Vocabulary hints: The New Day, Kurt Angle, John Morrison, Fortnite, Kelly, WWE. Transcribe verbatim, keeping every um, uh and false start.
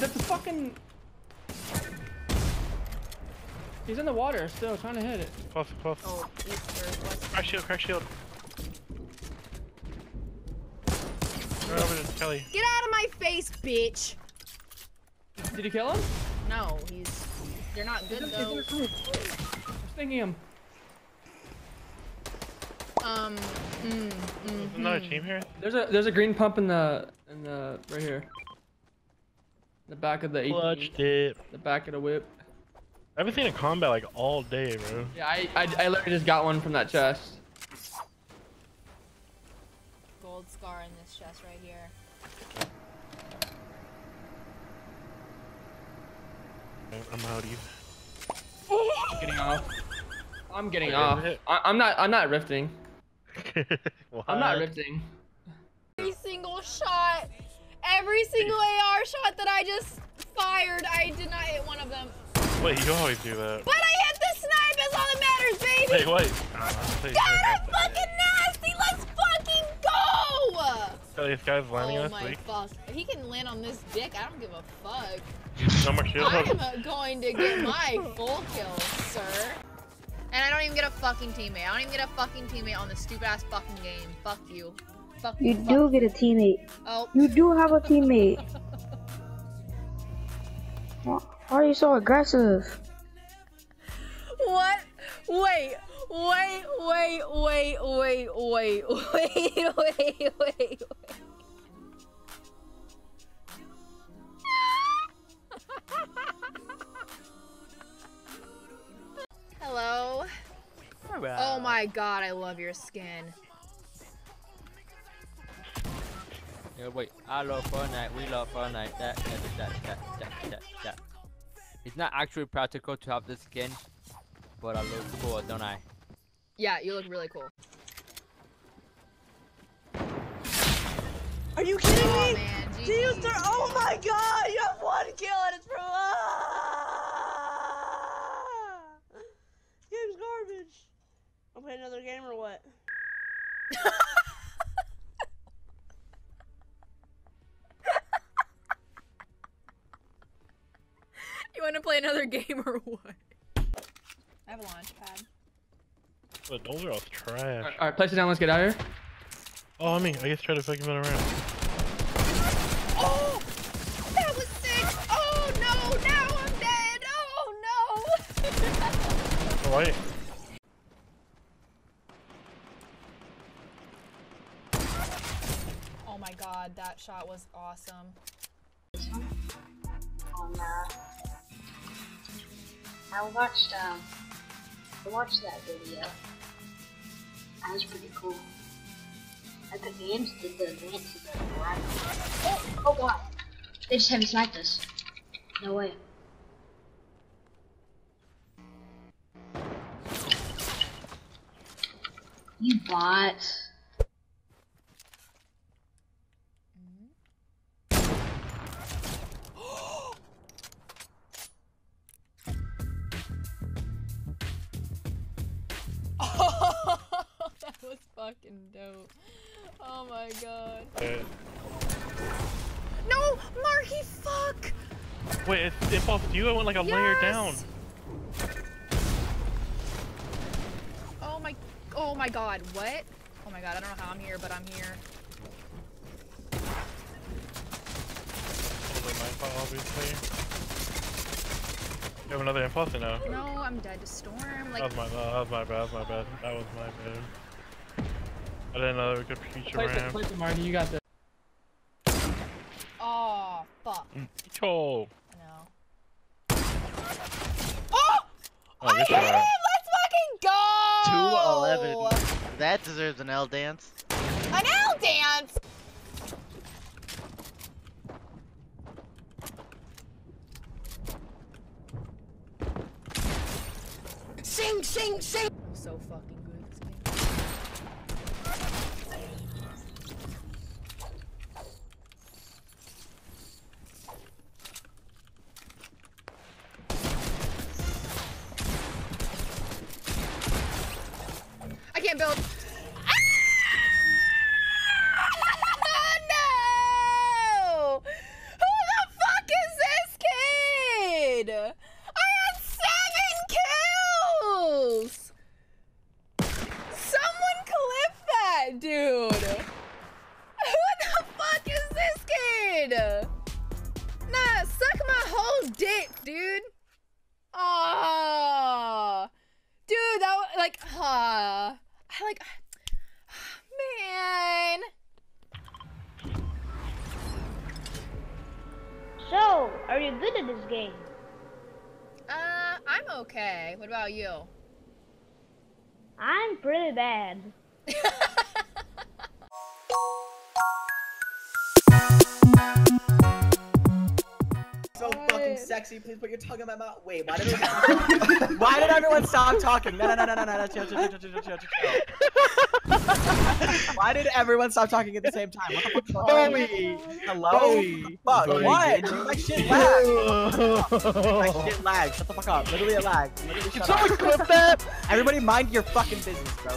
that's a fucking... He's in the water still, trying to hit it. Close, close. Oh, crack shield, crack shield. Right over to Kelly. Get out of my face, bitch! Did you kill him? No, he's... They're not good, he's in, though. He's in the roof. I'm stinging him. Um, mm, mm, There's another mm. team here. There's a there's a green pump in the in the right here. The back of the clutched it. The back of the whip. I haven't seen a combat like all day, bro. Yeah, I, I I literally just got one from that chest. Gold scar in this chest right here. I'm out of you. Getting off. I'm getting Wait, off. I, I'm not. I'm not rifting. I'm not rifting. Every single shot, every single A R shot that I just fired, I did not hit one of them. Wait, you always do that. But I hit the snipe. That's all that matters, baby. Hey, wait. Uh, God, I'm fucking nasty. Let's fucking go. So this guy's landing on us. Oh my fuck! If he can land on this dick, I don't give a fuck. No more shield. I'm going to get my full kill, sir. And I don't even get a fucking teammate. I don't even get a fucking teammate on this stupid ass fucking game. Fuck you. Fuck you. You fuck do you. Get a teammate. Oh. You do have a teammate. Why are you so aggressive? What? Wait. Wait, wait, wait, wait, wait, wait, wait, wait, wait. Hello. Hello. Oh my god, I love your skin. Yeah, wait, I love Fortnite, we love Fortnite. That, that, that, that, that, that, that. It's not actually practical to have this skin, but I look cool, don't I? Yeah, you look really cool. Are you kidding oh, me? Man, G G. Did you start? Oh my god, you have one kill and it's from I'm playing another game or what? You want to play another game or what? I have a launch pad. But those are all trash. Alright, all right, place it down. Let's get out of here. Oh, I mean, I guess try to fucking run around. Oh! That was sick! Oh no! Now I'm dead! Oh no! Alright. Oh my god, that shot was awesome. On, uh, I watched um, I watched that video. That was pretty cool. I think the ends did the dance the right. Oh, oh god, they just haven't sniped us. No way. You bot. Fucking dope. Oh my god. Yeah. No! Marky, fuck! Wait, it, it buffed you? I went like a yes! layer down. Oh my, oh my god, what? Oh my god, I don't know how I'm here, but I'm here. Probably my fault, obviously. You have another imposter now. No, I'm dead to storm. Like... That was my, that was my bad, that was my bad. That was my bad. I didn't know that we could future ramp. Place it, Marty, you got this. Oh, fuck. Oh. No. Oh! Oh I hit him! Right. Let's fucking go! two eleven. That deserves an L dance. An L dance? Sing, sing, sing! I'm so fucking good. I can't build. Ah! No! Who the fuck is can. So, are you good at this game? Uh, I'm okay. What about you? I'm pretty bad. So fucking sexy. Please put your tongue in my mouth. Wait, why did everyone, why did everyone stop talking? No, no, no, no, no, no. Chill, chill, chill, chill, chill, chill. Why did everyone stop talking at the same time? What the fuck? Chloe. Hello? What the fuck? What? My shit lagged. My shit lagged. Shut the fuck up. Literally it lagged. Literally shut up. Can someone clip that? Everybody mind your fucking business, bro.